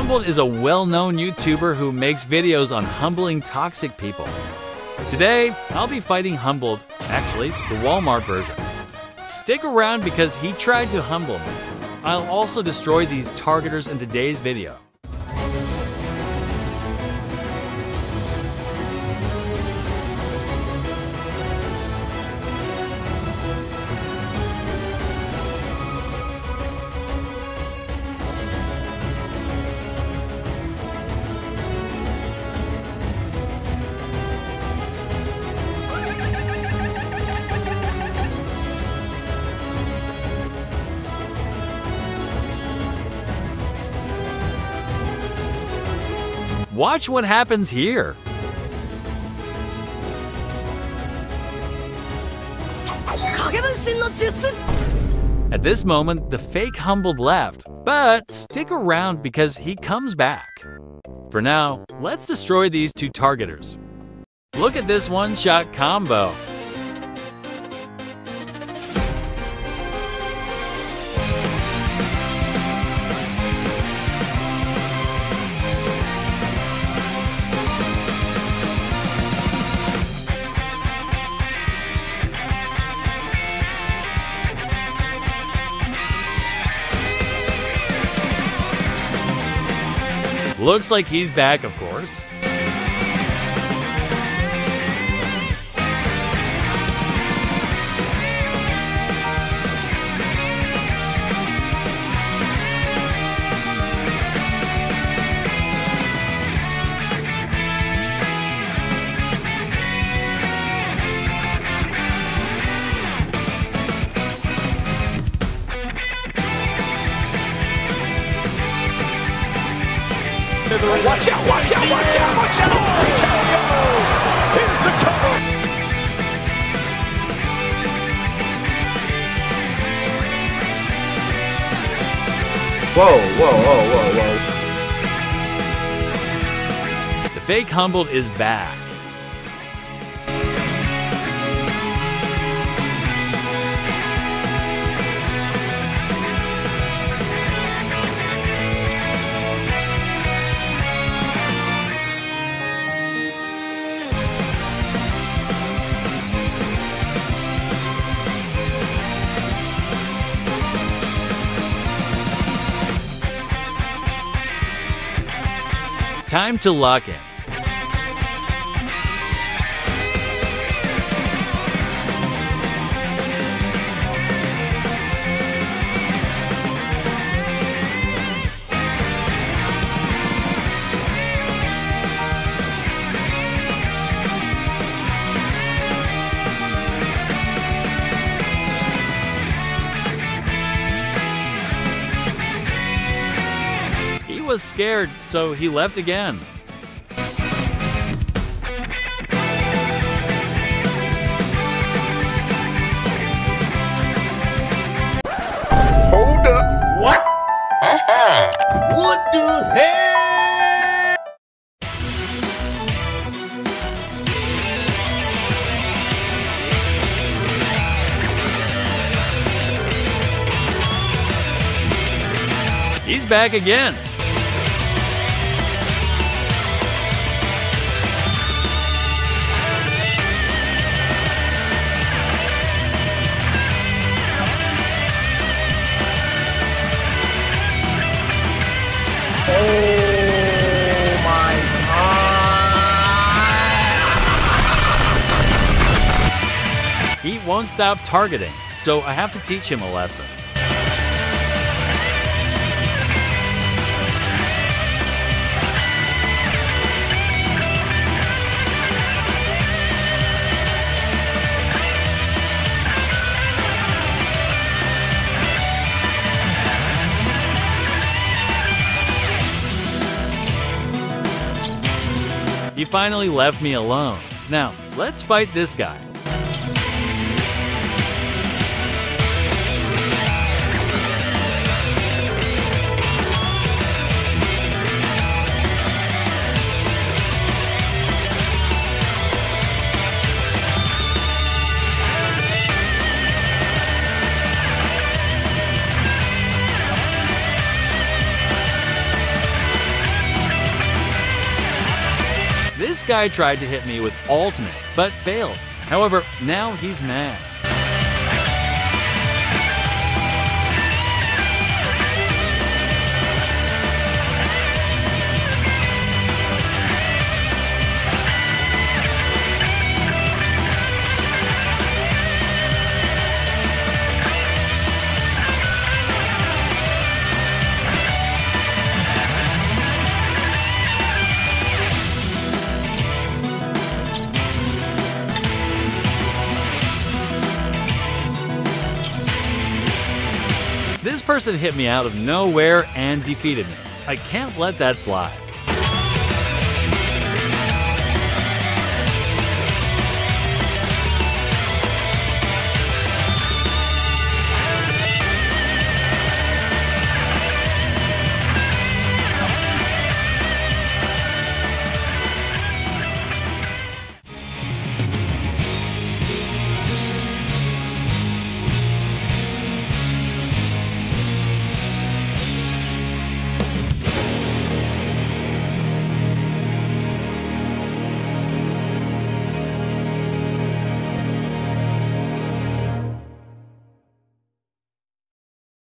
Humbled is a well-known YouTuber who makes videos on humbling toxic people. Today, I'll be fighting Humbled, actually, the Walmart version. Stick around because he tried to humble me. I'll also destroy these targeters in today's video. Watch what happens here. At this moment, the fake Humbled left, but stick around because he comes back. For now, let's destroy these two targeters. Look at this one-shot combo. Looks like he's back, of course. Watch out, watch out, watch out, watch out, watch out! Here's the cover! Whoa, whoa, whoa, whoa, whoa. The fake Humbled is back. Time to lock in. He was scared, so he left again. Hold up. What? What the hell? He's back again. He won't stop targeting, so I have to teach him a lesson. He finally left me alone. Now, let's fight this guy. This guy tried to hit me with ultimate, but failed. However, now he's mad. This person hit me out of nowhere and defeated me. I can't let that slide.